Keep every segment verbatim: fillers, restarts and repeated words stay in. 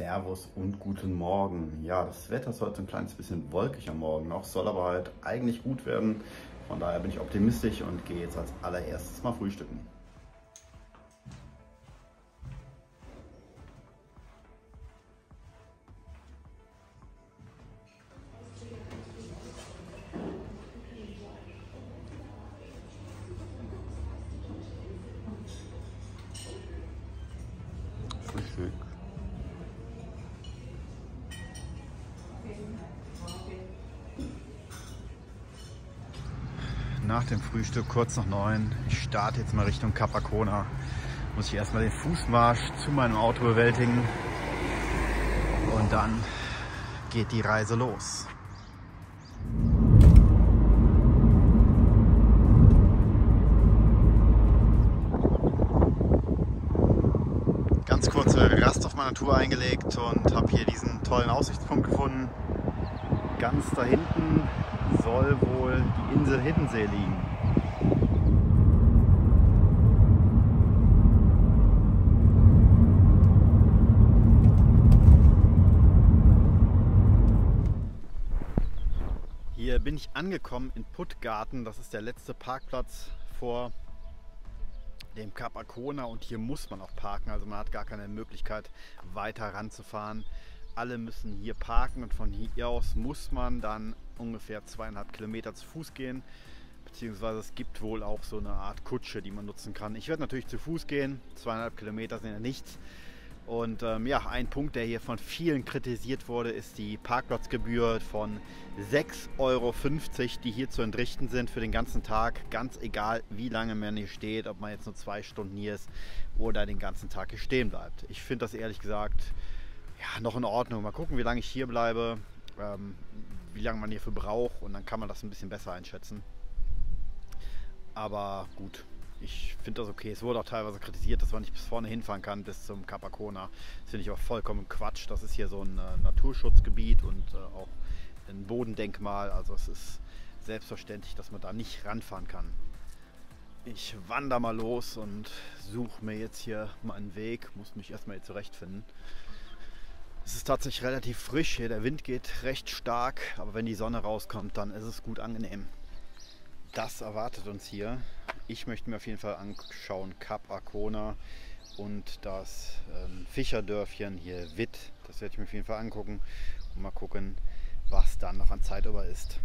Servus und guten Morgen. Ja, das Wetter ist heute ein kleines bisschen wolkig am Morgen noch, soll aber halt eigentlich gut werden. Von daher bin ich optimistisch und gehe jetzt als allererstes mal frühstücken. Frühstück. Nach dem Frühstück, kurz nach neun, ich starte jetzt mal Richtung Kap Arkona. Muss ich erstmal den Fußmarsch zu meinem Auto bewältigen und dann geht die Reise los. Ganz kurze Rast auf meiner Tour eingelegt und habe hier diesen tollen Aussichtspunkt gefunden. Ganz da hinten soll wohl die Insel Hiddensee liegen. Hier bin ich angekommen in Putgarten. Das ist der letzte Parkplatz vor dem Kap Arkona und hier muss man auch parken. Also man hat gar keine Möglichkeit weiter ranzufahren. Alle müssen hier parken und von hier aus muss man dann ungefähr zweieinhalb Kilometer zu Fuß gehen, beziehungsweise es gibt wohl auch so eine Art Kutsche, die man nutzen kann. Ich werde natürlich zu Fuß gehen, zweieinhalb Kilometer sind ja nichts. Und ähm, ja, ein Punkt, der hier von vielen kritisiert wurde, ist die Parkplatzgebühr von sechs Euro fünfzig, die hier zu entrichten sind für den ganzen Tag. Ganz egal, wie lange man hier steht, ob man jetzt nur zwei Stunden hier ist oder den ganzen Tag hier stehen bleibt. Ich finde das ehrlich gesagt ja, noch in Ordnung. Mal gucken, wie lange ich hier bleibe, ähm, wie lange man hierfür braucht und dann kann man das ein bisschen besser einschätzen. Aber gut. Ich finde das okay. Es wurde auch teilweise kritisiert, dass man nicht bis vorne hinfahren kann, bis zum Kap Arkona. Das finde ich auch vollkommen Quatsch. Das ist hier so ein äh, Naturschutzgebiet und äh, auch ein Bodendenkmal. Also es ist selbstverständlich, dass man da nicht ranfahren kann. Ich wandere mal los und suche mir jetzt hier meinen Weg. Muss mich erstmal hier zurechtfinden. Es ist tatsächlich relativ frisch hier. Der Wind geht recht stark. Aber wenn die Sonne rauskommt, dann ist es gut angenehm. Das erwartet uns hier. Ich möchte mir auf jeden Fall anschauen Kap Arkona und das ähm, Fischerdörfchen hier Vitt. Das werde ich mir auf jeden Fall angucken und mal gucken, was dann noch an Zeit über ist.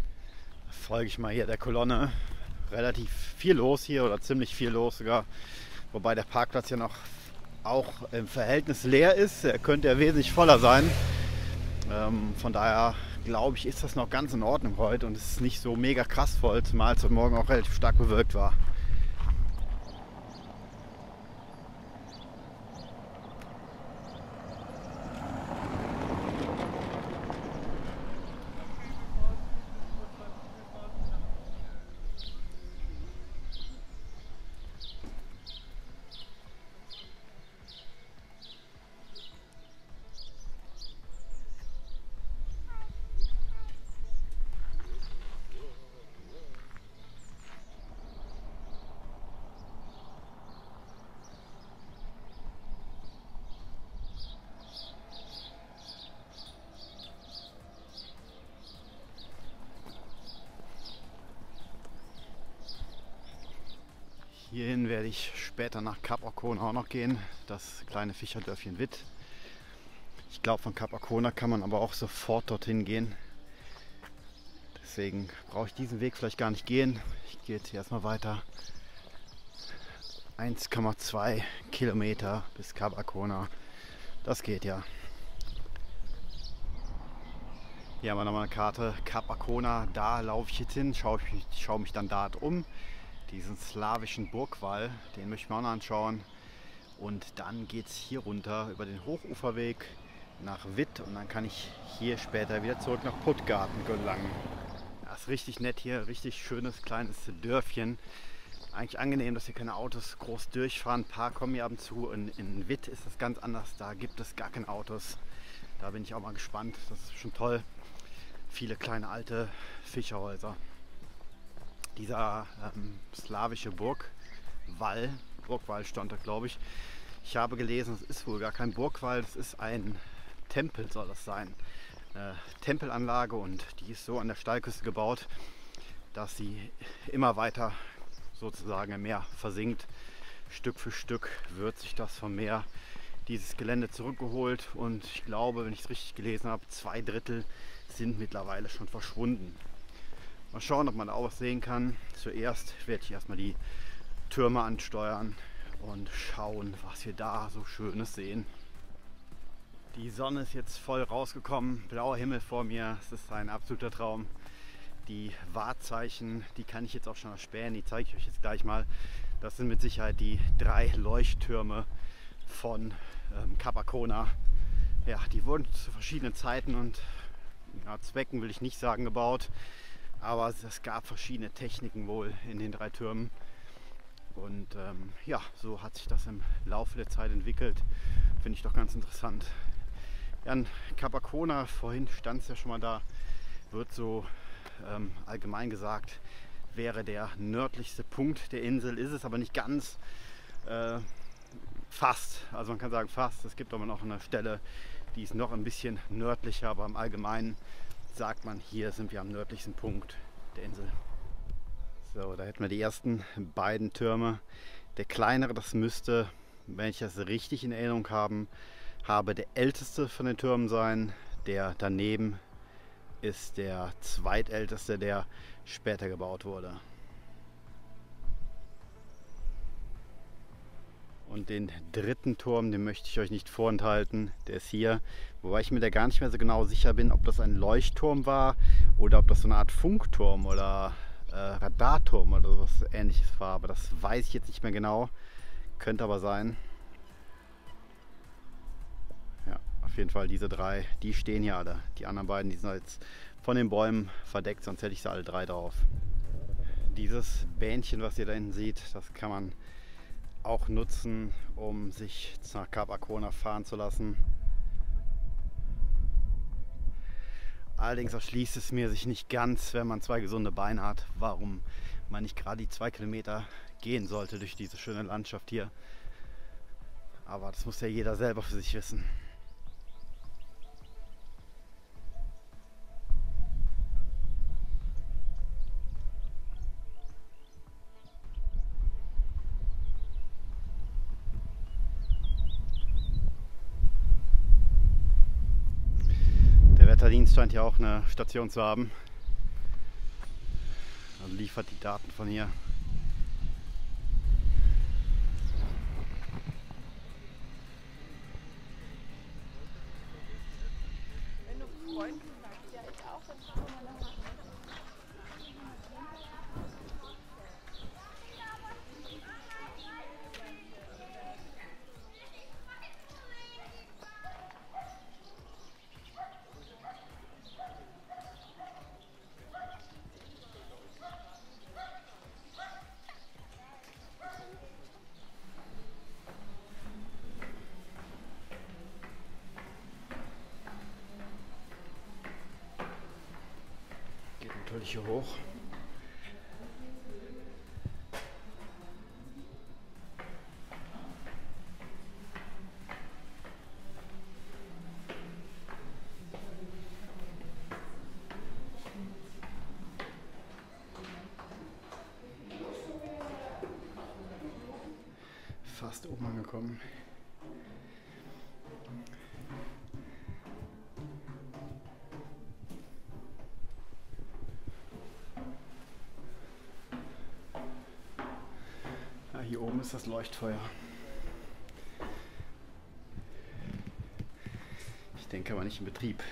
Folge ich mal hier der Kolonne. Relativ viel los hier oder ziemlich viel los sogar. Wobei der Parkplatz ja noch auch im Verhältnis leer ist. Er könnte ja wesentlich voller sein. Ähm, von daher glaube ich, ist das noch ganz in Ordnung heute und es ist nicht so mega krass voll, zumal es heute Morgen auch relativ stark bewölkt war. Hierhin werde ich später nach Kap Arkona auch noch gehen, das kleine Fischerdörfchen Vitt. Ich glaube, von Kap Arkona kann man aber auch sofort dorthin gehen. Deswegen brauche ich diesen Weg vielleicht gar nicht gehen. Ich gehe jetzt hier erstmal weiter. eins Komma zwei Kilometer bis Kap Arkona. Das geht ja. Hier haben wir nochmal eine Karte. Kap Arkona, da laufe ich jetzt hin, schaue mich, schaue mich dann dort um. Diesen slawischen Burgwall, den möchte ich mir auch noch anschauen. Und dann geht es hier runter über den Hochuferweg nach Vitt und dann kann ich hier später wieder zurück nach Putgarten gelangen. Das ist richtig nett hier, richtig schönes kleines Dörfchen. Eigentlich angenehm, dass hier keine Autos groß durchfahren. Ein paar kommen hier ab und zu. In, in Vitt ist das ganz anders, da gibt es gar keine Autos. Da bin ich auch mal gespannt, das ist schon toll. Viele kleine alte Fischerhäuser. Dieser ähm, slawische Burgwall, Burgwall stand da glaube ich. Ich habe gelesen, es ist wohl gar kein Burgwall, es ist ein Tempel soll das sein. Eine Tempelanlage, und die ist so an der Steilküste gebaut, dass sie immer weiter sozusagen im Meer versinkt. Stück für Stück wird sich das vom Meer, dieses Gelände, zurückgeholt, und ich glaube, wenn ich es richtig gelesen habe, zwei Drittel sind mittlerweile schon verschwunden. Mal schauen, ob man da auch was sehen kann. Zuerst werde ich erstmal die Türme ansteuern und schauen, was wir da so Schönes sehen. Die Sonne ist jetzt voll rausgekommen, blauer Himmel vor mir, es ist ein absoluter Traum. Die Wahrzeichen, die kann ich jetzt auch schon erspähen, die zeige ich euch jetzt gleich mal. Das sind mit Sicherheit die drei Leuchttürme von ähm, Kap Arkona. Ja, die wurden zu verschiedenen Zeiten und ja, Zwecken will ich nicht sagen gebaut, aber es gab verschiedene Techniken wohl in den drei Türmen. Und ähm, ja, so hat sich das im Laufe der Zeit entwickelt. Finde ich doch ganz interessant. Ja, an Kap Arkona, vorhin stand es ja schon mal da, wird so ähm, allgemein gesagt, wäre der nördlichste Punkt der Insel, ist es aber nicht ganz. Äh, Fast, also man kann sagen fast, es gibt aber noch eine Stelle, die ist noch ein bisschen nördlicher, aber im Allgemeinen sagt man, hier sind wir am nördlichsten Punkt der Insel. So, da hätten wir die ersten beiden Türme. Der kleinere, das müsste, wenn ich das richtig in Erinnerung habe, habe der älteste von den Türmen sein. Der daneben ist der zweitälteste, der später gebaut wurde. Und den dritten Turm, den möchte ich euch nicht vorenthalten, der ist hier. Wobei ich mir da gar nicht mehr so genau sicher bin, ob das ein Leuchtturm war oder ob das so eine Art Funkturm oder äh, Radarturm oder sowas Ähnliches war. Aber das weiß ich jetzt nicht mehr genau, könnte aber sein. Ja, auf jeden Fall diese drei, die stehen hier alle. Die anderen beiden, die sind jetzt von den Bäumen verdeckt, sonst hätte ich sie alle drei drauf. Dieses Bähnchen, was ihr da hinten seht, das kann man auch nutzen, um sich nach Kap Arkona fahren zu lassen. Allerdings erschließt es mir sich nicht ganz, wenn man zwei gesunde Beine hat, warum man nicht gerade die zwei Kilometer gehen sollte durch diese schöne Landschaft hier. Aber das muss ja jeder selber für sich wissen. Der Dienst scheint hier auch eine Station zu haben, also liefert die Daten von hier. Hier hoch. Fast oben angekommen. Hier oben ist das Leuchtfeuer. Ich denke aber nicht in Betrieb.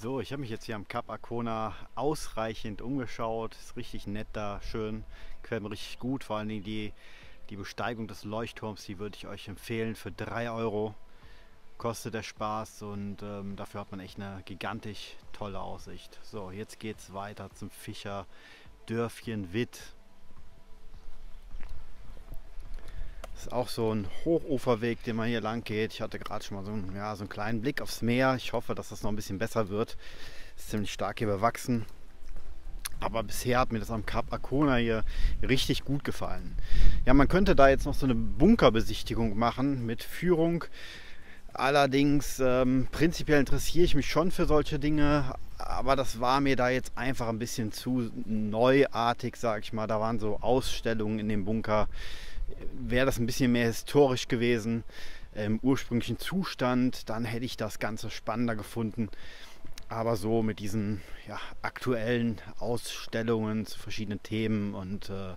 So, ich habe mich jetzt hier am Kap Arkona ausreichend umgeschaut. Ist richtig nett da, schön, gefällt mir richtig gut. Vor allen Dingen die, die Besteigung des Leuchtturms, die würde ich euch empfehlen. Für drei Euro kostet der Spaß und ähm, dafür hat man echt eine gigantisch tolle Aussicht. So, jetzt geht es weiter zum Fischerdörfchen Vitt. Ist auch so ein Hochuferweg, den man hier lang geht. Ich hatte gerade schon mal so einen, ja, so einen kleinen Blick aufs Meer. Ich hoffe, dass das noch ein bisschen besser wird. Ist ziemlich stark hier bewachsen. Aber bisher hat mir das am Kap Arkona hier richtig gut gefallen. Ja, man könnte da jetzt noch so eine Bunkerbesichtigung machen mit Führung. Allerdings ähm, prinzipiell interessiere ich mich schon für solche Dinge. Aber das war mir da jetzt einfach ein bisschen zu neuartig, sage ich mal. Da waren so Ausstellungen in dem Bunker. Wäre das ein bisschen mehr historisch gewesen, im ursprünglichen Zustand, dann hätte ich das Ganze spannender gefunden. Aber so mit diesen ja, aktuellen Ausstellungen zu verschiedenen Themen und äh,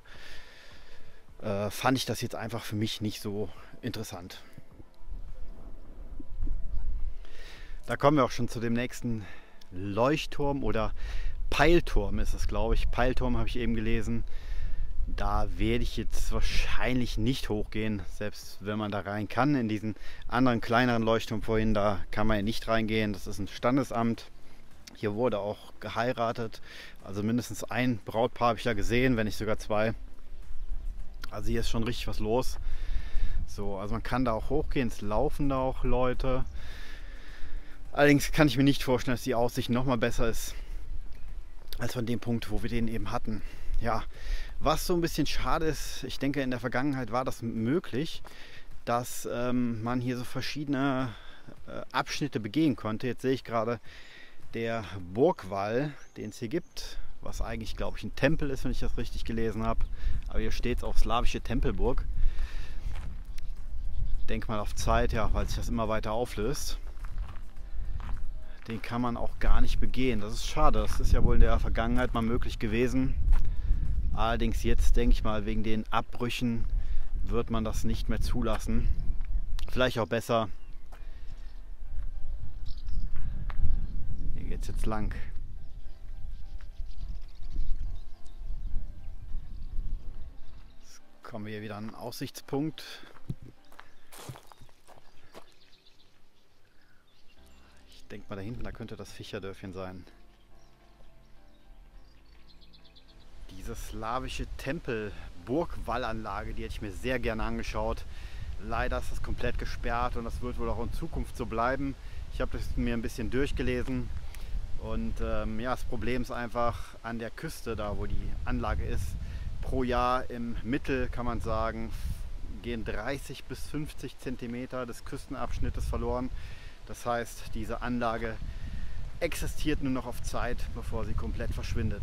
äh, fand ich das jetzt einfach für mich nicht so interessant. Da kommen wir auch schon zu dem nächsten Leuchtturm oder Peilturm ist es, glaube ich. Peilturm habe ich eben gelesen. Da werde ich jetzt wahrscheinlich nicht hochgehen, selbst wenn man da rein kann. In diesen anderen kleineren Leuchtturm vorhin, da kann man ja nicht reingehen. Das ist ein Standesamt. Hier wurde auch geheiratet. Also mindestens ein Brautpaar habe ich da gesehen, wenn nicht sogar zwei. Also hier ist schon richtig was los. So, also man kann da auch hochgehen. Es laufen da auch Leute. Allerdings kann ich mir nicht vorstellen, dass die Aussicht noch mal besser ist, als von dem Punkt, wo wir den eben hatten. Ja, was so ein bisschen schade ist, ich denke in der Vergangenheit war das möglich, dass ähm, man hier so verschiedene äh, Abschnitte begehen konnte. Jetzt sehe ich gerade, der Burgwall, den es hier gibt, was eigentlich glaube ich ein Tempel ist, wenn ich das richtig gelesen habe. Aber hier steht es auch slawische Tempelburg. Denkmal auf Zeit, ja, weil sich das immer weiter auflöst. Den kann man auch gar nicht begehen. Das ist schade, das ist ja wohl in der Vergangenheit mal möglich gewesen. Allerdings jetzt, denke ich mal, wegen den Abbrüchen wird man das nicht mehr zulassen. Vielleicht auch besser. Hier geht es jetzt lang. Jetzt kommen wir hier wieder an einen Aussichtspunkt. Ich denke mal, da hinten, da könnte das Fischerdörfchen sein. Diese slawische Tempel-Burgwallanlage, die hätte ich mir sehr gerne angeschaut. Leider ist das komplett gesperrt und das wird wohl auch in Zukunft so bleiben. Ich habe das mir ein bisschen durchgelesen und ähm, ja, das Problem ist einfach an der Küste, da wo die Anlage ist, pro Jahr im Mittel kann man sagen, gehen dreißig bis fünfzig Zentimeter des Küstenabschnittes verloren. Das heißt, diese Anlage existiert nur noch auf Zeit, bevor sie komplett verschwindet.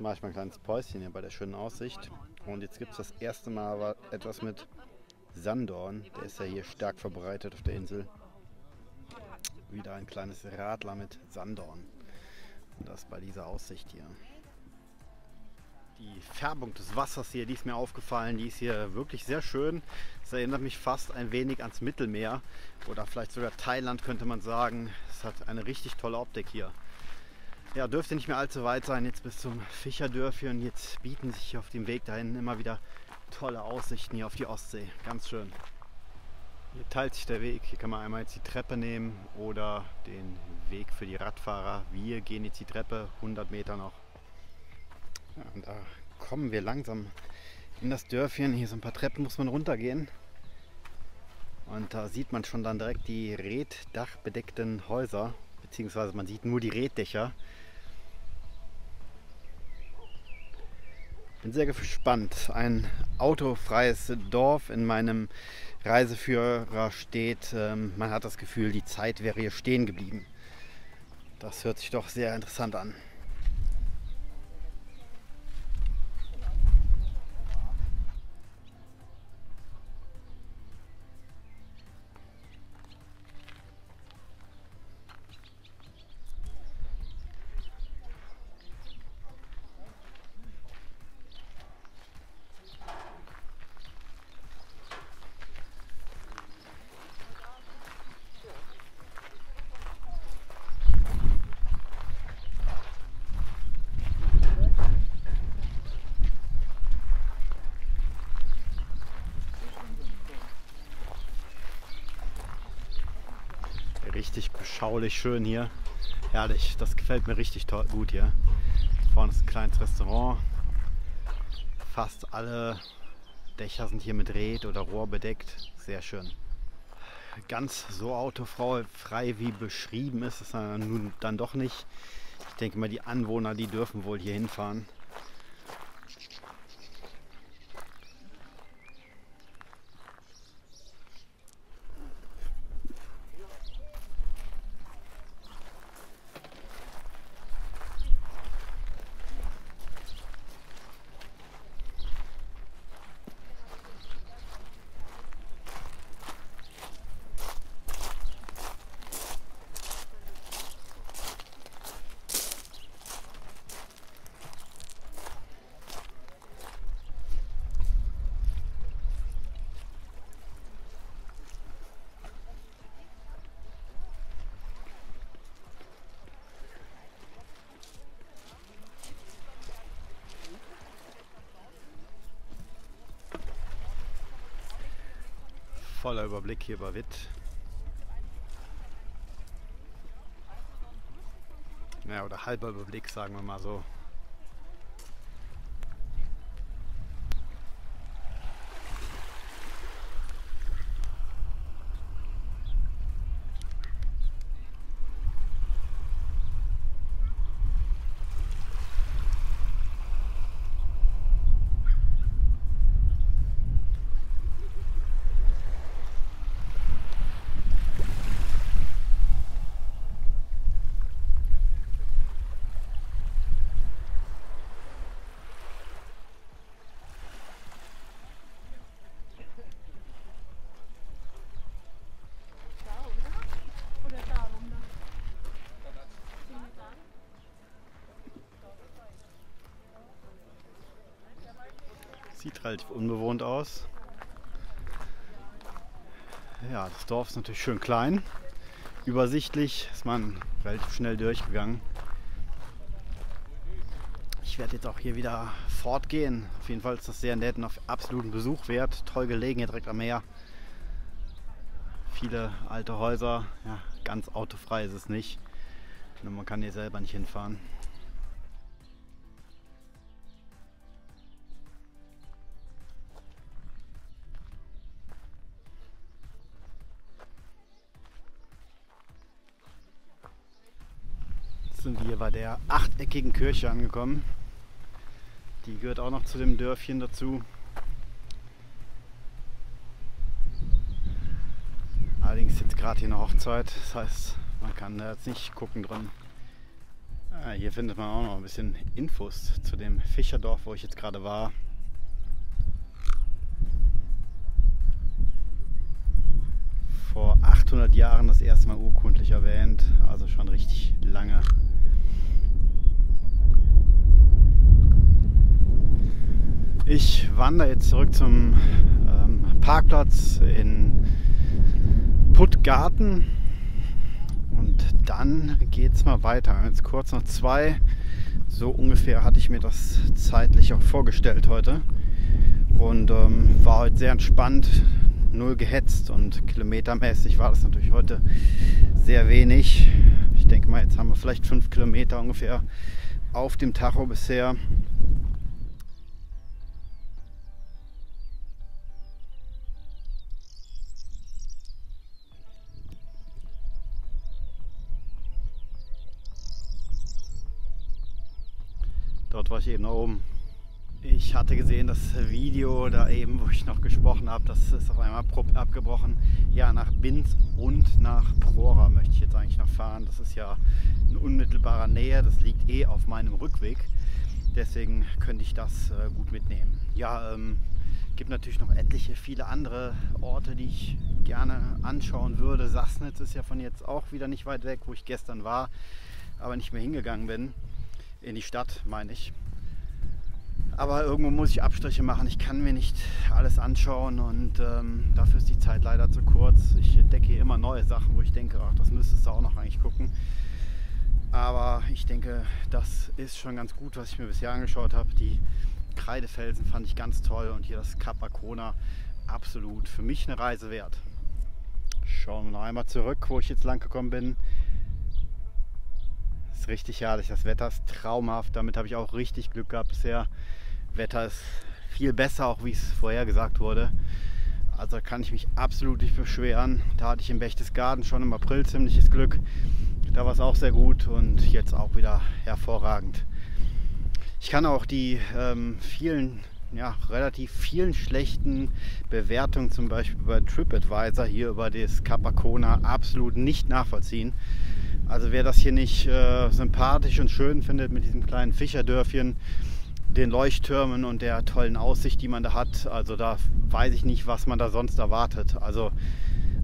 Mache ich mal ein kleines Päuschen hier bei der schönen Aussicht. Und jetzt gibt es das erste Mal etwas mit Sanddorn. Der ist ja hier stark verbreitet auf der Insel. Wieder ein kleines Radler mit Sanddorn. Und das bei dieser Aussicht hier. Die Färbung des Wassers hier, die ist mir aufgefallen. Die ist hier wirklich sehr schön. Das erinnert mich fast ein wenig ans Mittelmeer. Oder vielleicht sogar Thailand könnte man sagen. Es hat eine richtig tolle Optik hier. Ja, dürfte nicht mehr allzu weit sein, jetzt bis zum Fischerdörfchen. Jetzt bieten sich auf dem Weg dahin immer wieder tolle Aussichten hier auf die Ostsee. Ganz schön. Hier teilt sich der Weg. Hier kann man einmal jetzt die Treppe nehmen oder den Weg für die Radfahrer. Wir gehen jetzt die Treppe, hundert Meter noch. Ja, und da kommen wir langsam in das Dörfchen. Hier so ein paar Treppen muss man runtergehen. Und da sieht man schon dann direkt die reddachbedeckten Häuser. Beziehungsweise man sieht nur die Reddächer. Bin sehr gespannt. Ein autofreies Dorf. In meinem Reiseführer steht, man hat das Gefühl, die Zeit wäre hier stehen geblieben. Das hört sich doch sehr interessant an. schaulich schön hier. Herrlich, das gefällt mir richtig toll, gut hier. Vorne ist ein kleines Restaurant. Fast alle Dächer sind hier mit Rät oder Rohr bedeckt. Sehr schön. Ganz so autofrei wie beschrieben ist es dann, nun dann doch nicht. Ich denke mal, die Anwohner, die dürfen wohl hier hinfahren. Voller Überblick hier über Vitt. Ja, oder halber Überblick, sagen wir mal so. Sieht relativ unbewohnt aus. Ja, das Dorf ist natürlich schön klein. Übersichtlich, ist man relativ schnell durchgegangen. Ich werde jetzt auch hier wieder fortgehen. Auf jeden Fall ist das sehr nett und auf absoluten Besuch wert. Toll gelegen hier direkt am Meer. Viele alte Häuser. Ja, ganz autofrei ist es nicht. Nur man kann hier selber nicht hinfahren. Sind wir bei der achteckigen Kirche angekommen. Die gehört auch noch zu dem Dörfchen dazu. Allerdings jetzt gerade hier eine Hochzeit, das heißt, man kann da jetzt nicht gucken drin. Ah, hier findet man auch noch ein bisschen Infos zu dem Fischerdorf, wo ich jetzt gerade war. Vor achthundert Jahren das erste Mal urkundlich erwähnt, also schon richtig lange. Ich wandere jetzt zurück zum ähm, Parkplatz in Putgarten und dann geht es mal weiter. Jetzt kurz nach zwei, so ungefähr hatte ich mir das zeitlich auch vorgestellt heute und ähm, war heute sehr entspannt, null gehetzt und kilometermäßig war das natürlich heute sehr wenig. Ich denke mal, jetzt haben wir vielleicht fünf Kilometer ungefähr auf dem Tacho bisher. Dort war ich eben da oben. Ich hatte gesehen, das Video da eben, wo ich noch gesprochen habe, das ist auf einmal abrupt abgebrochen. Ja, nach Binz und nach Prora möchte ich jetzt eigentlich noch fahren. Das ist ja in unmittelbarer Nähe, das liegt eh auf meinem Rückweg. Deswegen könnte ich das äh, gut mitnehmen. Ja, ähm, gibt natürlich noch etliche, viele andere Orte, die ich gerne anschauen würde. Sassnitz ist ja von jetzt auch wieder nicht weit weg, wo ich gestern war, aber nicht mehr hingegangen bin. In die Stadt, meine ich. Aber irgendwo muss ich Abstriche machen. Ich kann mir nicht alles anschauen und ähm, dafür ist die Zeit leider zu kurz. Ich entdecke hier immer neue Sachen, wo ich denke, ach, das müsstest du auch noch eigentlich gucken. Aber ich denke, das ist schon ganz gut, was ich mir bisher angeschaut habe. Die Kreidefelsen fand ich ganz toll und hier das Kap Arkona absolut für mich eine Reise wert. Schauen wir noch einmal zurück, wo ich jetzt lang gekommen bin. Ist richtig herrlich, das Wetter ist traumhaft, damit habe ich auch richtig Glück gehabt bisher. Wetter ist viel besser, auch wie es vorher gesagt wurde. Also kann ich mich absolut nicht beschweren. Da hatte ich in Berchtesgaden schon im April ziemliches Glück. Da war es auch sehr gut und jetzt auch wieder hervorragend. Ich kann auch die ähm, vielen, ja, relativ vielen schlechten Bewertungen zum Beispiel bei TripAdvisor hier über das Kap Arkona absolut nicht nachvollziehen. Also wer das hier nicht äh, sympathisch und schön findet mit diesem kleinen Fischerdörfchen, den Leuchttürmen und der tollen Aussicht, die man da hat, also da weiß ich nicht, was man da sonst erwartet. Also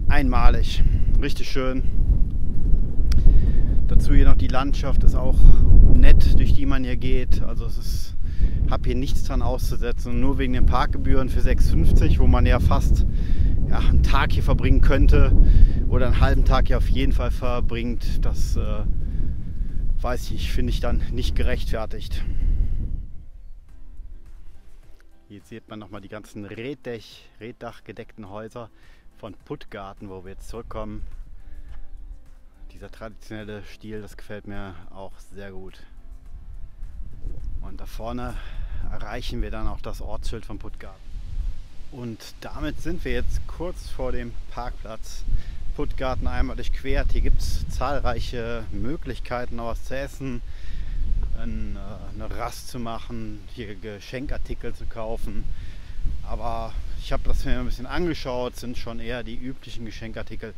einmalig, richtig schön. Dazu hier noch die Landschaft ist auch nett, durch die man hier geht. Also es ist, habe hier nichts dran auszusetzen, nur wegen den Parkgebühren für sechs fünfzig, wo man ja fast ja, einen Tag hier verbringen könnte oder einen halben Tag hier auf jeden Fall verbringt. Das äh, weiß ich, finde ich dann nicht gerechtfertigt. Jetzt sieht man nochmal die ganzen Reddach, Reddachgedeckten Häuser von Putgarten, wo wir jetzt zurückkommen. Dieser traditionelle Stil, das gefällt mir auch sehr gut. Und da vorne erreichen wir dann auch das Ortsschild von Putgarten. Und damit sind wir jetzt kurz vor dem Parkplatz. Putgarten einmal durchquert. Hier gibt es zahlreiche Möglichkeiten, noch was zu essen, eine Rast zu machen, hier Geschenkartikel zu kaufen. Aber ich habe das mir ein bisschen angeschaut, sind schon eher die üblichen Geschenkartikel,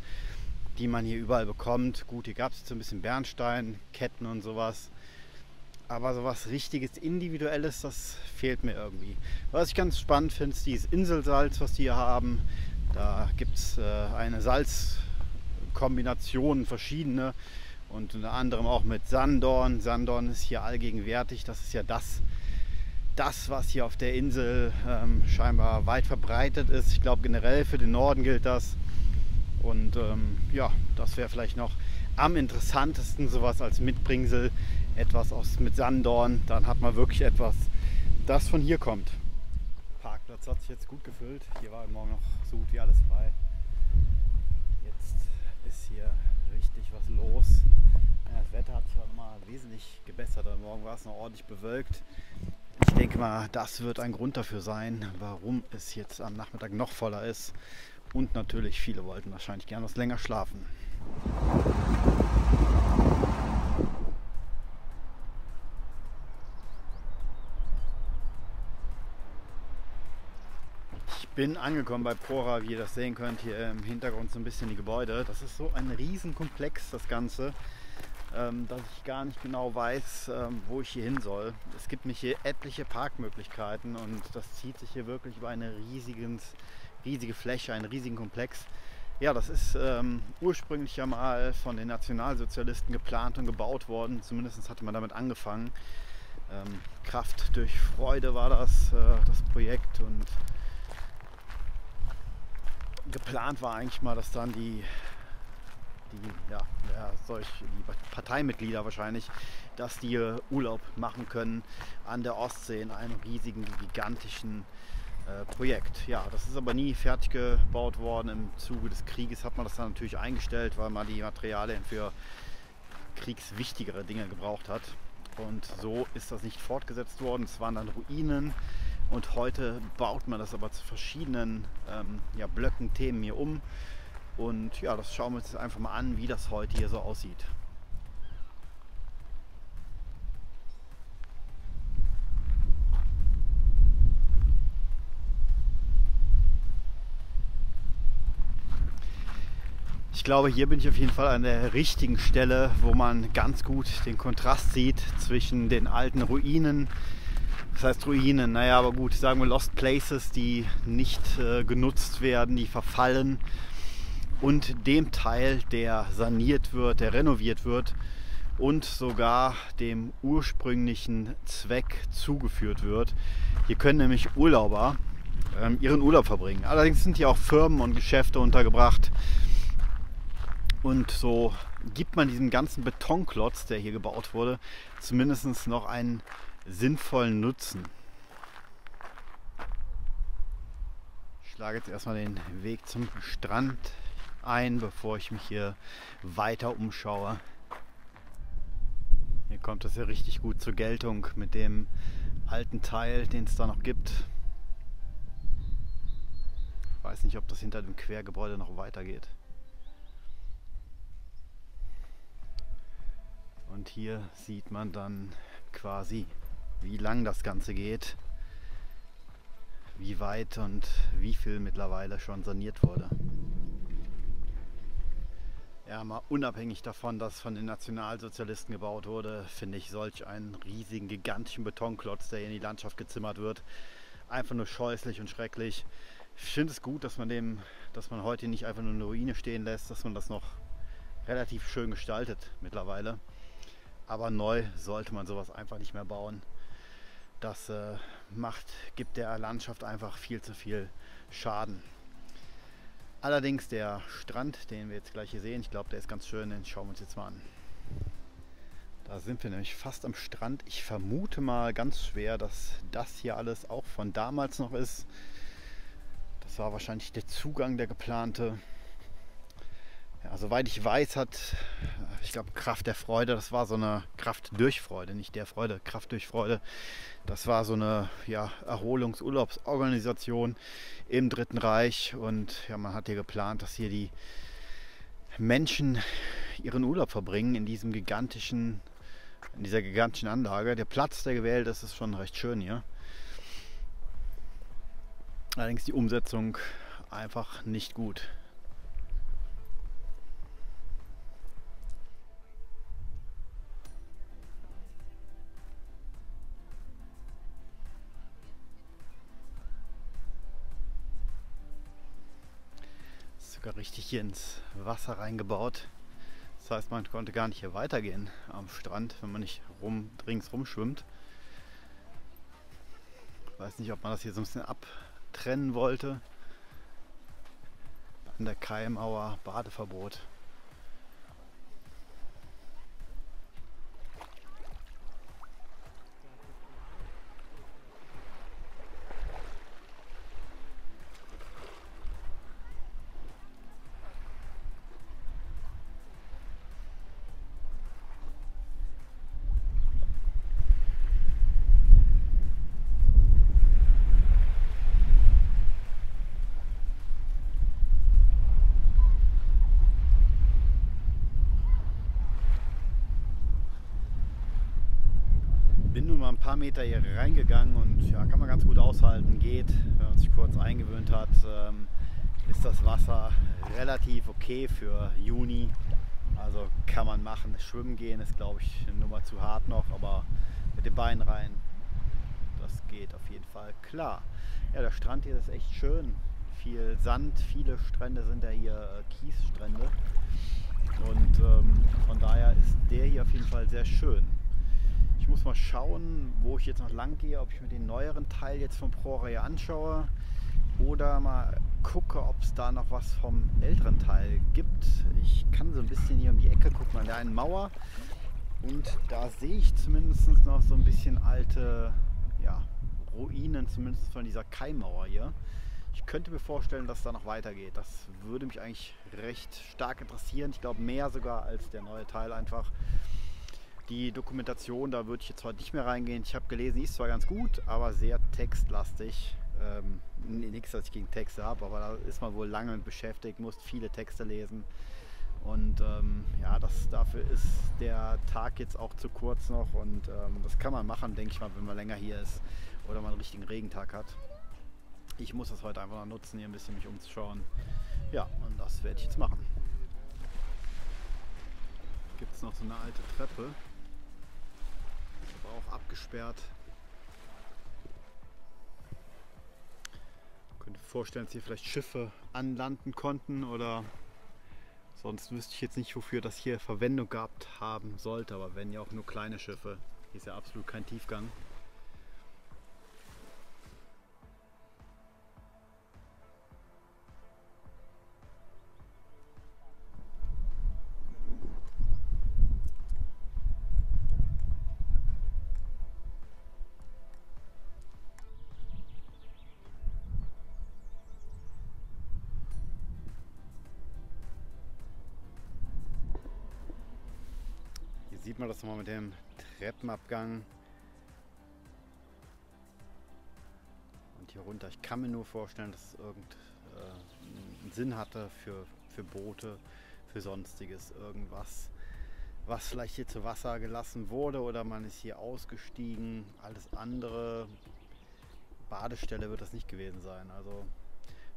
die man hier überall bekommt. Gut, hier gab es so ein bisschen Bernstein, Ketten und sowas. Aber sowas richtiges, individuelles, das fehlt mir irgendwie. Was ich ganz spannend finde, ist dieses Inselsalz, was die hier haben. Da gibt es äh, eine Salzkombination, verschiedene. Und unter anderem auch mit Sanddorn. Sanddorn ist hier allgegenwärtig. Das ist ja das, das was hier auf der Insel ähm, scheinbar weit verbreitet ist. Ich glaube, generell für den Norden gilt das. Und ähm, ja, das wäre vielleicht noch am interessantesten, sowas als Mitbringsel. Etwas aus, mit Sanddorn. Dann hat man wirklich etwas, das von hier kommt. Der Parkplatz hat sich jetzt gut gefüllt. Hier war morgen noch so gut wie alles frei. Jetzt ist hier richtig was los. Das Wetter hat sich auch nochmal wesentlich gebessert. Am Morgen war es noch ordentlich bewölkt. Ich denke mal, das wird ein Grund dafür sein, warum es jetzt am Nachmittag noch voller ist. Und natürlich, viele wollten wahrscheinlich gern was länger schlafen. Ich bin angekommen bei Prora, wie ihr das sehen könnt, hier im Hintergrund so ein bisschen die Gebäude. Das ist so ein Riesenkomplex, das Ganze, dass ich gar nicht genau weiß, wo ich hier hin soll. Es gibt nämlich hier etliche Parkmöglichkeiten und das zieht sich hier wirklich über eine riesigen, riesige Fläche, einen riesigen Komplex. Ja, das ist ähm, ursprünglich ja mal von den Nationalsozialisten geplant und gebaut worden. Zumindest hatte man damit angefangen. Ähm, Kraft durch Freude war das, äh, das Projekt, und geplant war eigentlich mal, dass dann die, die, ja, ja, solch, die Parteimitglieder wahrscheinlich, dass die Urlaub machen können an der Ostsee in einem riesigen, gigantischen äh, Projekt. Ja, das ist aber nie fertig gebaut worden. Im Zuge des Krieges hat man das dann natürlich eingestellt, weil man die Materialien für kriegswichtigere Dinge gebraucht hat. Und so ist das nicht fortgesetzt worden. Es waren dann Ruinen. Und heute baut man das aber zu verschiedenen ähm, ja, Blöcken, Themen hier um. Und ja, das schauen wir uns jetzt einfach mal an, wie das heute hier so aussieht. Ich glaube, hier bin ich auf jeden Fall an der richtigen Stelle, wo man ganz gut den Kontrast sieht zwischen den alten Ruinen. Das heißt Ruinen, naja, aber gut, sagen wir Lost Places, die nicht äh, genutzt werden, die verfallen, und dem Teil, der saniert wird, der renoviert wird und sogar dem ursprünglichen Zweck zugeführt wird. Hier können nämlich Urlauber ähm, ihren Urlaub verbringen. Allerdings sind hier auch Firmen und Geschäfte untergebracht, und so gibt man diesem ganzen Betonklotz, der hier gebaut wurde, zumindest noch einen sinnvollen Nutzen. Ich schlage jetzt erstmal den Weg zum Strand ein, bevor ich mich hier weiter umschaue. Hier kommt das ja richtig gut zur Geltung mit dem alten Teil, den es da noch gibt. Ich weiß nicht, ob das hinter dem Quergebäude noch weitergeht. Und hier sieht man dann quasi, wie lang das Ganze geht, wie weit und wie viel mittlerweile schon saniert wurde. Ja, mal unabhängig davon, dass von den Nationalsozialisten gebaut wurde, finde ich solch einen riesigen, gigantischen Betonklotz, der hier in die Landschaft gezimmert wird, einfach nur scheußlich und schrecklich. Ich finde es gut, dass man dem, dass man heute nicht einfach nur eine Ruine stehen lässt, dass man das noch relativ schön gestaltet mittlerweile. Aber neu sollte man sowas einfach nicht mehr bauen. Das äh, macht, gibt der Landschaft einfach viel zu viel Schaden. Allerdings der Strand, den wir jetzt gleich hier sehen, ich glaube, der ist ganz schön, den schauen wir uns jetzt mal an. Da sind wir nämlich fast am Strand. Ich vermute mal ganz schwer, dass das hier alles auch von damals noch ist. Das war wahrscheinlich der Zugang, der geplante. Ja, soweit ich weiß, hat, ich glaube, Kraft der Freude, das war so eine Kraft durch Freude, nicht der Freude, Kraft durch Freude. Das war so eine ja, Erholungsurlaubsorganisation im Dritten Reich. Und ja, man hat hier geplant, dass hier die Menschen ihren Urlaub verbringen in diesem gigantischen, in dieser gigantischen Anlage. Der Platz, der gewählt ist, ist schon recht schön hier. Allerdings die Umsetzung einfach nicht gut. Richtig hier ins Wasser reingebaut. Das heißt, man konnte gar nicht hier weitergehen am Strand, wenn man nicht rum, ringsrum schwimmt. Ich weiß nicht, ob man das hier so ein bisschen abtrennen wollte. An der Keimauer Badeverbot. Ein paar Meter hier reingegangen und ja, kann man ganz gut aushalten, geht, wenn man sich kurz eingewöhnt hat, ähm, ist das Wasser relativ okay für Juni, also kann man machen. Schwimmen gehen ist, glaube ich, eine Nummer zu hart noch, aber mit den Beinen rein, das geht auf jeden Fall klar. Ja, der Strand hier ist echt schön, viel Sand, viele Strände sind ja hier Kiesstrände und ähm, von daher ist der hier auf jeden Fall sehr schön. Ich muss mal schauen, wo ich jetzt noch lang gehe, ob ich mir den neueren Teil jetzt von Prora hier anschaue oder mal gucke, ob es da noch was vom älteren Teil gibt. Ich kann so ein bisschen hier um die Ecke gucken, an der einen Mauer, und da sehe ich zumindest noch so ein bisschen alte ja, Ruinen, zumindest von dieser Keimmauer hier. Ich könnte mir vorstellen, dass es da noch weitergeht. Das würde mich eigentlich recht stark interessieren. Ich glaube mehr sogar als der neue Teil einfach. Die Dokumentation, da würde ich jetzt heute nicht mehr reingehen. Ich habe gelesen, die ist zwar ganz gut, aber sehr textlastig. Ähm, nichts, dass ich gegen Texte habe, aber da ist man wohl lange mit beschäftigt, muss viele Texte lesen. Und ähm, ja, das, dafür ist der Tag jetzt auch zu kurz noch. Und ähm, das kann man machen, denke ich mal, wenn man länger hier ist oder man einen richtigen Regentag hat. Ich muss das heute einfach noch nutzen, hier ein bisschen mich umzuschauen. Ja, und das werde ich jetzt machen. Gibt es noch so eine alte Treppe? Auch abgesperrt. Ich könnte mir vorstellen, dass hier vielleicht Schiffe anlanden konnten oder sonst wüsste ich jetzt nicht, wofür das hier Verwendung gehabt haben sollte, aber wenn ja auch nur kleine Schiffe. Hier ist ja absolut kein Tiefgang. sieht man das nochmal mit dem Treppenabgang. Und hier runter. Ich kann mir nur vorstellen, dass es irgendeinen äh, Sinn hatte für, für Boote, für sonstiges irgendwas, was vielleicht hier zu Wasser gelassen wurde oder man ist hier ausgestiegen. Alles andere, Badestelle wird das nicht gewesen sein. Also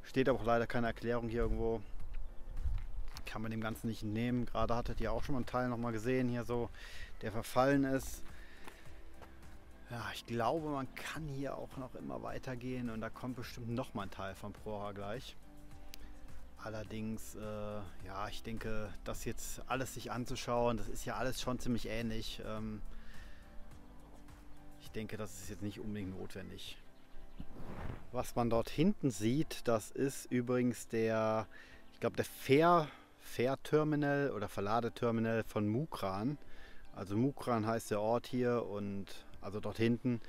steht aber auch leider keine Erklärung hier irgendwo. Kann man dem Ganzen nicht nehmen. Gerade hattet ihr auch schon mal einen Teil noch mal gesehen hier so, der verfallen ist. Ja, ich glaube, man kann hier auch noch immer weitergehen und da kommt bestimmt noch mal ein Teil von Prora gleich. Allerdings, äh, ja, ich denke, das jetzt alles sich anzuschauen, das ist ja alles schon ziemlich ähnlich. Ähm, ich denke, das ist jetzt nicht unbedingt notwendig. Was man dort hinten sieht, das ist übrigens der, ich glaube, der Fähr, Fährterminal oder Verladeterminal von Mukran. Also Mukran heißt der Ort hier und also dort hinten.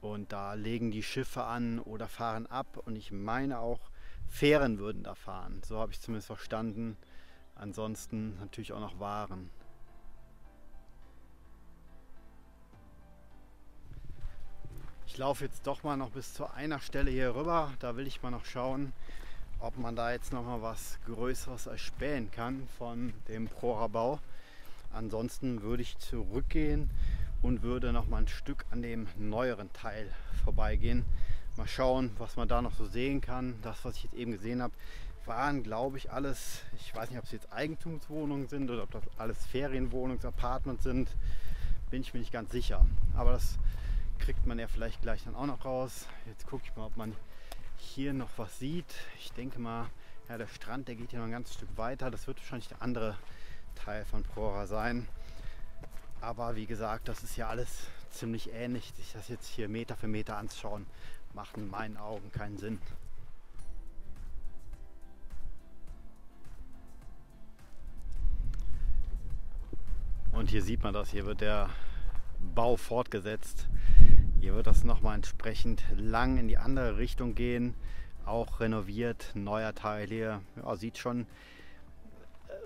Und da legen die Schiffe an oder fahren ab und ich meine auch, Fähren würden da fahren, so habe ich zumindest verstanden. Ansonsten natürlich auch noch Waren. Ich laufe jetzt doch mal noch bis zu einer Stelle hier rüber. Da will ich mal noch schauen, ob man da jetzt noch mal was Größeres erspähen kann von dem Prora-Bau. Ansonsten würde ich zurückgehen und würde noch mal ein Stück an dem neueren Teil vorbeigehen. Mal schauen, was man da noch so sehen kann. Das, was ich jetzt eben gesehen habe, waren, glaube ich, alles, ich weiß nicht, ob es jetzt Eigentumswohnungen sind oder ob das alles Ferienwohnungen, Apartments sind, bin ich mir nicht ganz sicher. Aber das kriegt man ja vielleicht gleich dann auch noch raus. Jetzt gucke ich mal, ob man hier noch was sieht. Ich denke mal, ja, der Strand, der geht hier noch ein ganzes Stück weiter. Das wird wahrscheinlich der andere Teil von Prora sein. Aber wie gesagt, das ist ja alles ziemlich ähnlich, sich das jetzt hier Meter für Meter anzuschauen. Macht in meinen Augen keinen Sinn. Und hier sieht man das, hier wird der Bau fortgesetzt. Hier wird das nochmal entsprechend lang in die andere Richtung gehen. Auch renoviert, neuer Teil hier. Ja, sieht schon,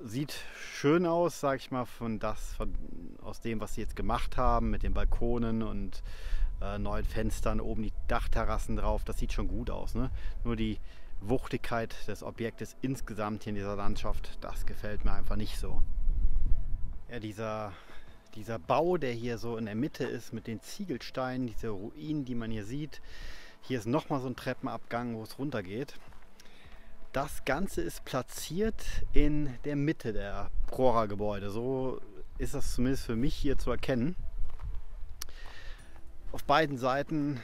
sieht schön aus, sag ich mal, von das, von, aus dem, was sie jetzt gemacht haben mit den Balkonen und Äh, neuen Fenstern, oben die Dachterrassen drauf, das sieht schon gut aus, ne? Nur die Wuchtigkeit des Objektes insgesamt hier in dieser Landschaft, das gefällt mir einfach nicht so. Ja, dieser, dieser Bau, der hier so in der Mitte ist mit den Ziegelsteinen, diese Ruinen, die man hier sieht. Hier ist nochmal so ein Treppenabgang, wo es runter geht. Das Ganze ist platziert in der Mitte der Prora-Gebäude, so ist das zumindest für mich hier zu erkennen. Auf beiden Seiten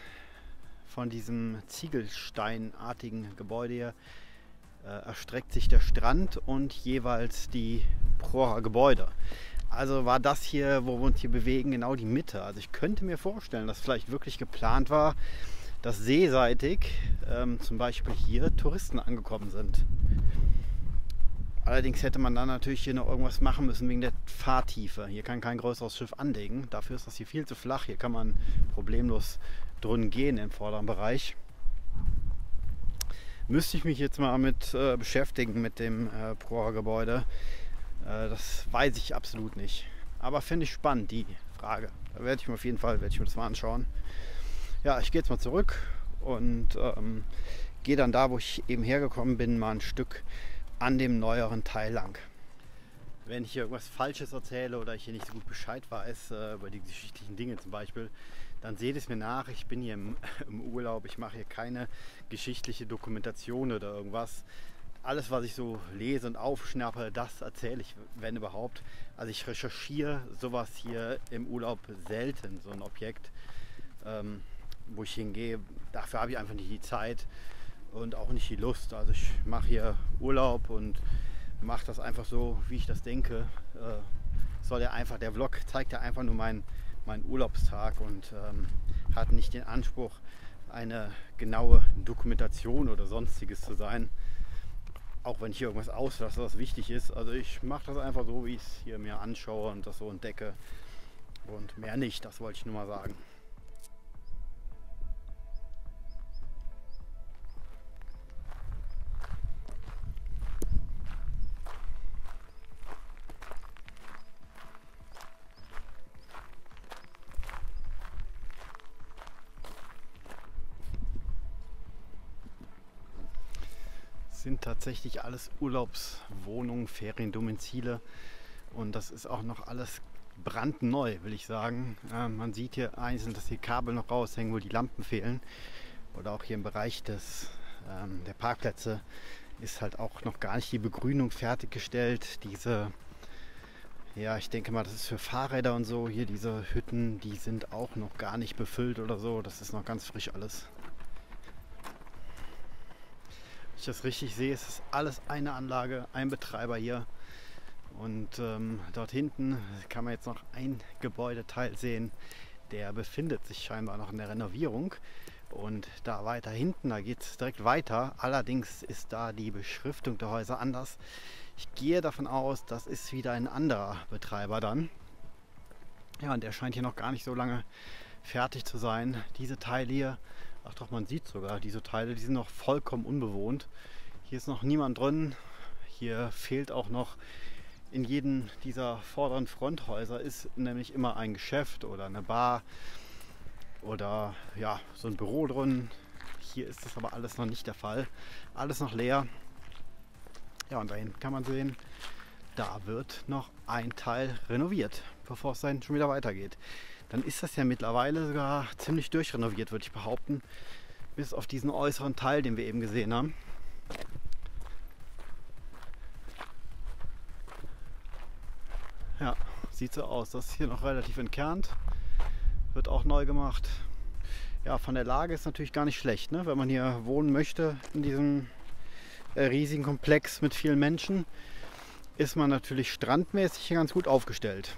von diesem ziegelsteinartigen Gebäude hier äh, erstreckt sich der Strand und jeweils die Prora-Gebäude. Also war das hier, wo wir uns hier bewegen, genau die Mitte. Also ich könnte mir vorstellen, dass vielleicht wirklich geplant war, dass seeseitig ähm, zum Beispiel hier Touristen angekommen sind. Allerdings hätte man dann natürlich hier noch irgendwas machen müssen wegen der Fahrtiefe. Hier kann kein größeres Schiff anlegen. Dafür ist das hier viel zu flach. Hier kann man problemlos drin gehen im vorderen Bereich. Müsste ich mich jetzt mal mit äh, beschäftigen mit dem äh, Prora-Gebäude. Äh, das weiß ich absolut nicht. Aber finde ich spannend, die Frage. Da werde ich mir auf jeden Fall werde ich mir das mal anschauen. Ja, ich gehe jetzt mal zurück und ähm, gehe dann da, wo ich eben hergekommen bin, mal ein Stück an dem neueren Teil lang. Wenn ich hier irgendwas Falsches erzähle oder ich hier nicht so gut Bescheid weiß, äh, über die geschichtlichen Dinge zum Beispiel, dann seht es mir nach, ich bin hier im, im Urlaub, ich mache hier keine geschichtliche Dokumentation oder irgendwas. Alles, was ich so lese und aufschnappe, das erzähle ich, wenn überhaupt. Also ich recherchiere sowas hier im Urlaub selten, so ein Objekt, ähm, wo ich hingehe. Dafür habe ich einfach nicht die Zeit und auch nicht die Lust. Also ich mache hier Urlaub und mache das einfach so, wie ich das denke. Äh, soll ja einfach, der Vlog zeigt ja einfach nur meinen, meinen Urlaubstag und ähm, hat nicht den Anspruch, eine genaue Dokumentation oder sonstiges zu sein. Auch wenn ich hier irgendwas auslasse, was wichtig ist. Also ich mache das einfach so, wie ich es hier mir anschaue und das so entdecke. Und mehr nicht, das wollte ich nur mal sagen. sind tatsächlich alles Urlaubswohnungen, Feriendomizile und das ist auch noch alles brandneu, will ich sagen. Äh, man sieht hier einzeln, dass hier Kabel noch raushängen, wo die Lampen fehlen. Oder auch hier im Bereich des, ähm, der Parkplätze ist halt auch noch gar nicht die Begrünung fertiggestellt. Diese, ja, ich denke mal, das ist für Fahrräder und so. Hier diese Hütten, die sind auch noch gar nicht befüllt oder so. Das ist noch ganz frisch alles. Wenn ich das richtig sehe, ist es alles eine Anlage, ein Betreiber hier. Und ähm, dort hinten kann man jetzt noch ein Gebäudeteil sehen. Der befindet sich scheinbar noch in der Renovierung. Und da weiter hinten, da geht es direkt weiter. Allerdings ist da die Beschriftung der Häuser anders. Ich gehe davon aus, das ist wieder ein anderer Betreiber dann. Ja, und der scheint hier noch gar nicht so lange fertig zu sein. Diese Teile hier, ach doch, man sieht sogar, diese Teile, die sind noch vollkommen unbewohnt. Hier ist noch niemand drin. Hier fehlt auch noch, in jedem dieser vorderen Fronthäuser ist nämlich immer ein Geschäft oder eine Bar. Oder ja, so ein Büro drin. Hier ist das aber alles noch nicht der Fall. Alles noch leer. Ja, und da hinten kann man sehen, da wird noch ein Teil renoviert, bevor es dann schon wieder weitergeht. Dann ist das ja mittlerweile sogar ziemlich durchrenoviert, würde ich behaupten. Bis auf diesen äußeren Teil, den wir eben gesehen haben. Ja, sieht so aus. Das ist hier noch relativ entkernt. Wird auch neu gemacht. Ja, von der Lage ist natürlich gar nicht schlecht, ne? Wenn man hier wohnen möchte in diesem riesigen Komplex mit vielen Menschen, ist man natürlich strandmäßig hier ganz gut aufgestellt.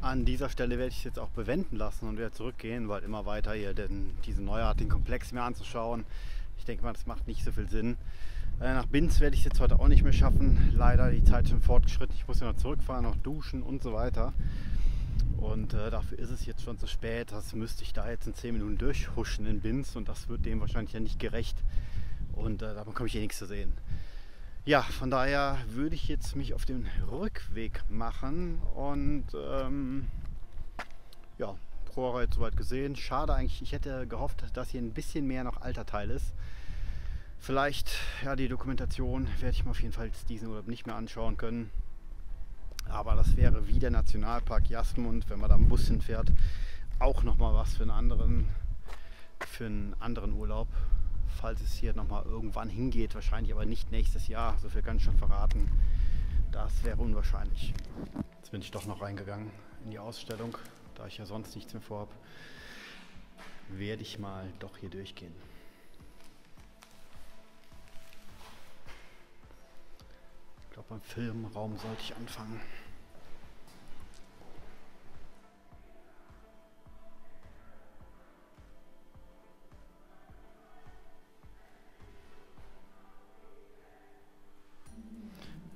An dieser Stelle werde ich es jetzt auch bewenden lassen und wieder zurückgehen, weil immer weiter hier den, diesen neuartigen Komplex mir anzuschauen. Ich denke mal, das macht nicht so viel Sinn. Nach Binz werde ich es jetzt heute auch nicht mehr schaffen. Leider die Zeit schon fortgeschritten. Ich muss ja noch zurückfahren, noch duschen und so weiter. Und äh, dafür ist es jetzt schon zu spät, das müsste ich da jetzt in zehn Minuten durchhuschen in Binz und das wird dem wahrscheinlich ja nicht gerecht und äh, da bekomme ich eh nichts zu sehen. Ja, von daher würde ich jetzt mich auf den Rückweg machen und ähm, ja, Prora jetzt soweit gesehen. Schade eigentlich, ich hätte gehofft, dass hier ein bisschen mehr noch alter Teil ist. Vielleicht, ja, die Dokumentation werde ich mir auf jeden Fall diesen Urlaub nicht mehr anschauen können. Aber das wäre wie der Nationalpark Jasmund, wenn man da ein Bus hinfährt, auch nochmal was für einen anderen, für einen anderen Urlaub. Falls es hier nochmal irgendwann hingeht, wahrscheinlich aber nicht nächstes Jahr, so viel kann ich schon verraten. Das wäre unwahrscheinlich. Jetzt bin ich doch noch reingegangen in die Ausstellung, da ich ja sonst nichts mehr vorhabe, werde ich mal doch hier durchgehen. Ich glaube, beim Filmraum sollte ich anfangen.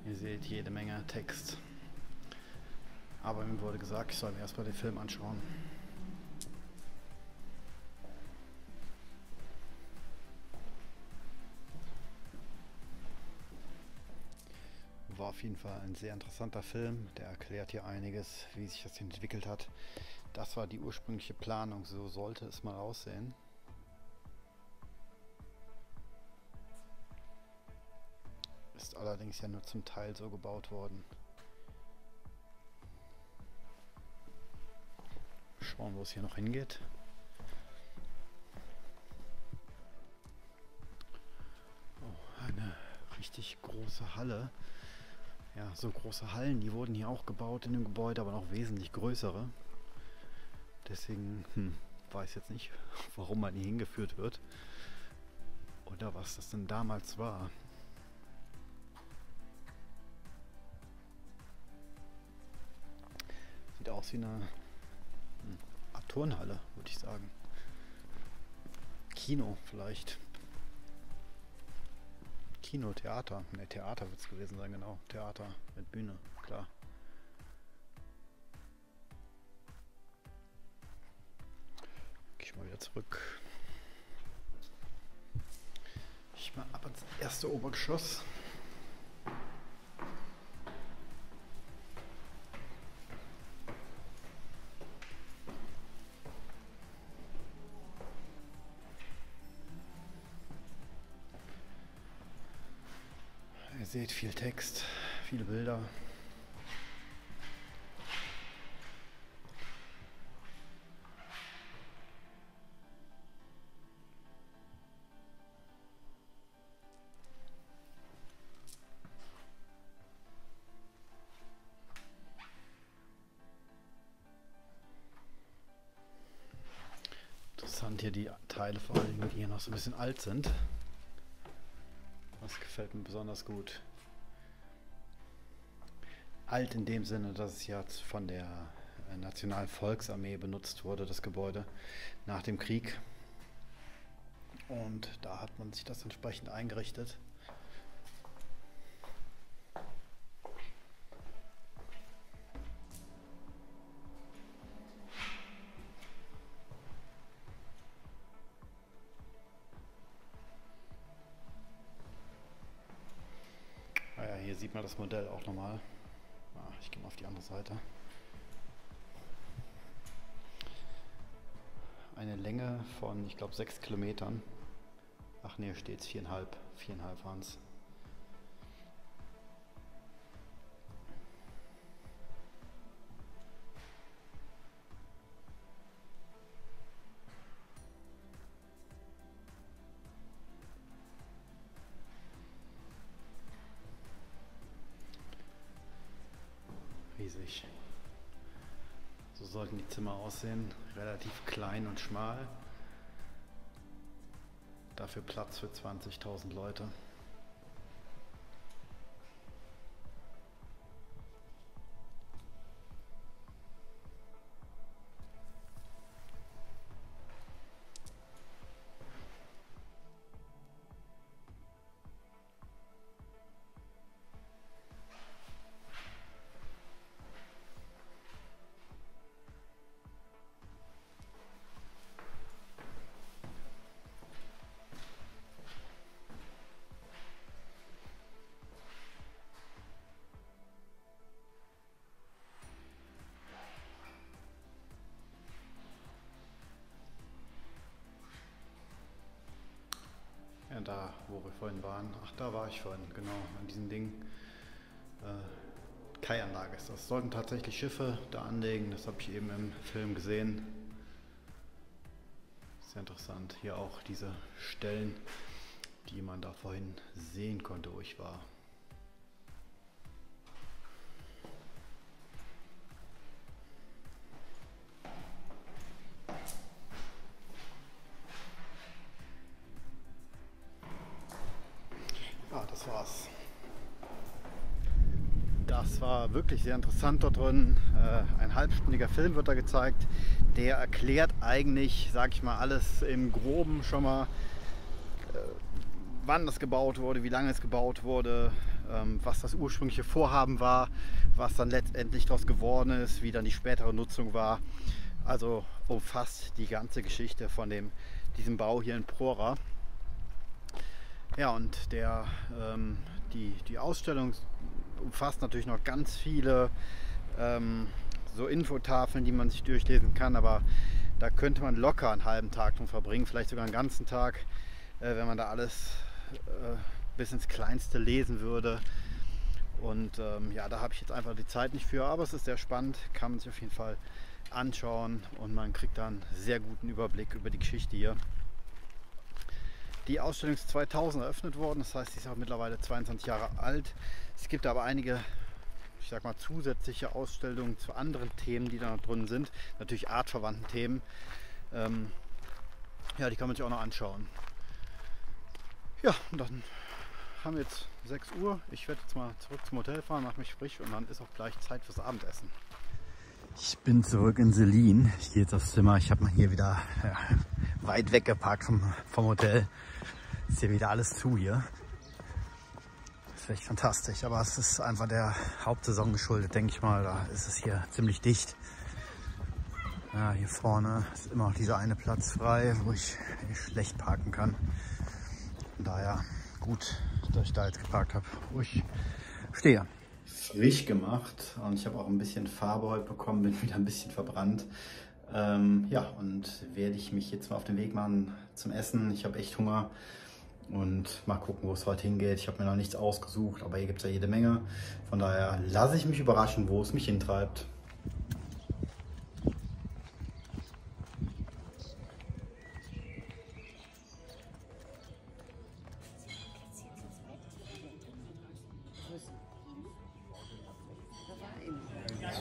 Ihr seht jede Menge Text. Aber mir wurde gesagt, ich soll mir erstmal den Film anschauen. War auf jeden Fall ein sehr interessanter Film, der erklärt hier einiges, wie sich das entwickelt hat. Das war die ursprüngliche Planung, so sollte es mal aussehen. Ist allerdings ja nur zum Teil so gebaut worden. Schauen, wo es hier noch hingeht. Oh, eine richtig große Halle. Ja, so große Hallen, die wurden hier auch gebaut in dem Gebäude, aber noch wesentlich größere. Deswegen hm, weiß jetzt nicht, warum man hier hingeführt wird oder was das denn damals war. Sieht aus wie eine Art Turnhalle, würde ich sagen. Kino vielleicht. Kino, Theater. Ne, Theater wird es gewesen sein, genau. Theater mit Bühne, klar. Gehe ich mal wieder zurück. Ich mal ab ins erste Obergeschoss. seht, viel Text, viele Bilder. Interessant hier die Teile, vor allem die hier noch so ein bisschen alt sind. Das gefällt mir besonders gut. Alt in dem Sinne, dass es ja von der Nationalen Volksarmee benutzt wurde, das Gebäude, nach dem Krieg. Und da hat man sich das entsprechend eingerichtet. Hier sieht man das Modell auch nochmal. Ah, ich gehe mal auf die andere Seite. Eine Länge von, ich glaube, sechs Kilometern. Ach ne, steht es viereinhalb. Viereinhalb waren es. Riesig. So sollten die Zimmer aussehen. Relativ klein und schmal. Dafür Platz für zwanzigtausend Leute. Da, wo wir vorhin waren. Ach, da war ich vorhin, genau, an diesem Ding. Äh, Kaianlage ist das. Sollten tatsächlich Schiffe da anlegen, das habe ich eben im Film gesehen. Sehr interessant. Hier auch diese Stellen, die man da vorhin sehen konnte, wo ich war. Das war's. Das war wirklich sehr interessant dort drin. Äh, ein halbstündiger Film wird da gezeigt. Der erklärt eigentlich, sag ich mal, alles im Groben schon mal, äh, wann das gebaut wurde, wie lange es gebaut wurde, ähm, was das ursprüngliche Vorhaben war, was dann letztendlich daraus geworden ist, wie dann die spätere Nutzung war. Also umfasst die ganze Geschichte von dem, diesem Bau hier in Prora. Ja, und der, ähm, die, die Ausstellung umfasst natürlich noch ganz viele ähm, so Infotafeln, die man sich durchlesen kann, aber da könnte man locker einen halben Tag drum verbringen, vielleicht sogar einen ganzen Tag, äh, wenn man da alles äh, bis ins Kleinste lesen würde. Und ähm, ja, da habe ich jetzt einfach die Zeit nicht für, aber es ist sehr spannend, kann man sich auf jeden Fall anschauen und man kriegt dann einen sehr guten Überblick über die Geschichte hier. Die Ausstellung ist zweitausend eröffnet worden, das heißt, sie ist auch mittlerweile zweiundzwanzig Jahre alt. Es gibt aber einige, ich sag mal, zusätzliche Ausstellungen zu anderen Themen, die da noch drin sind. Natürlich artverwandten Themen. Ähm, ja, die kann man sich auch noch anschauen. Ja, und dann haben wir jetzt sechs Uhr. Ich werde jetzt mal zurück zum Hotel fahren, mache mich frisch und dann ist auch gleich Zeit fürs Abendessen. Ich bin zurück in Selin. Ich gehe jetzt aufs Zimmer. Ich habe mal hier wieder ja, weit weg geparkt vom, vom Hotel. Ist hier wieder alles zu hier. Ist echt fantastisch, aber es ist einfach der Hauptsaison geschuldet, denke ich mal. Da ist es hier ziemlich dicht. Ja, hier vorne ist immer noch dieser eine Platz frei, wo ich schlecht parken kann. Von daher gut, dass ich da jetzt geparkt habe, wo ich stehe. Frisch gemacht und ich habe auch ein bisschen Farbe heute bekommen, bin wieder ein bisschen verbrannt. Ähm, ja, und werde ich mich jetzt mal auf den Weg machen zum Essen. Ich habe echt Hunger Und mal gucken, wo es heute hingeht. Ich habe mir noch nichts ausgesucht, aber hier gibt es ja jede Menge. Von daher lasse ich mich überraschen, wo es mich hintreibt.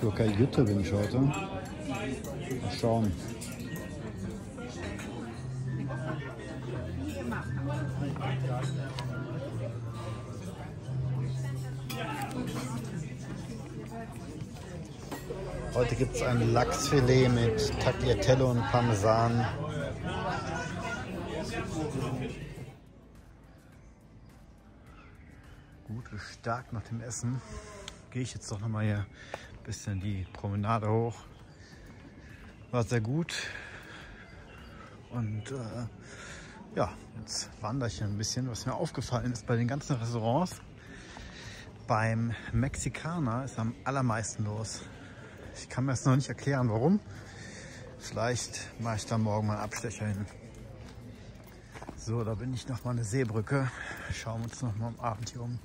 So, okay, Jutta bin ich heute. Mal schauen. Heute gibt es ein Lachsfilet mit Tagliatelle und Parmesan. Guter Start nach dem Essen. Gehe ich jetzt doch nochmal hier ein bisschen die Promenade hoch. War sehr gut. Und äh, ja, jetzt wandere ich hier ein bisschen. Was mir aufgefallen ist bei den ganzen Restaurants, beim Mexikaner ist am allermeisten los. Ich kann mir das noch nicht erklären, warum. Vielleicht mache ich da morgen mal einen Abstecher hin. So, da bin ich nochmal eine Seebrücke. Schauen wir uns nochmal am Abend hier um.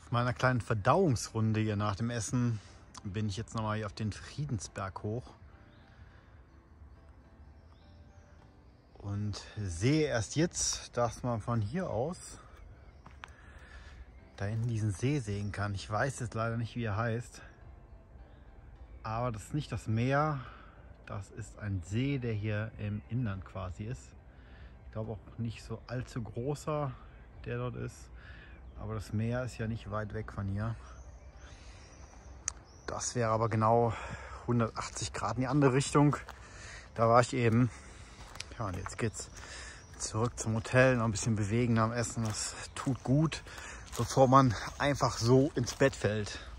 Auf meiner kleinen Verdauungsrunde hier nach dem Essen bin ich jetzt nochmal hier auf den Friedensberg hoch und sehe erst jetzt, dass man von hier aus da hinten diesen See sehen kann. Ich weiß jetzt leider nicht, wie er heißt, aber das ist nicht das Meer, das ist ein See, der hier im Inland quasi ist. Ich glaube auch nicht so allzu großer, der dort ist, aber das Meer ist ja nicht weit weg von hier. Das wäre aber genau hundertachtzig Grad in die andere Richtung. Da war ich eben. Ja, und jetzt geht's zurück zum Hotel, noch ein bisschen bewegen am Essen. Das tut gut, bevor man einfach so ins Bett fällt.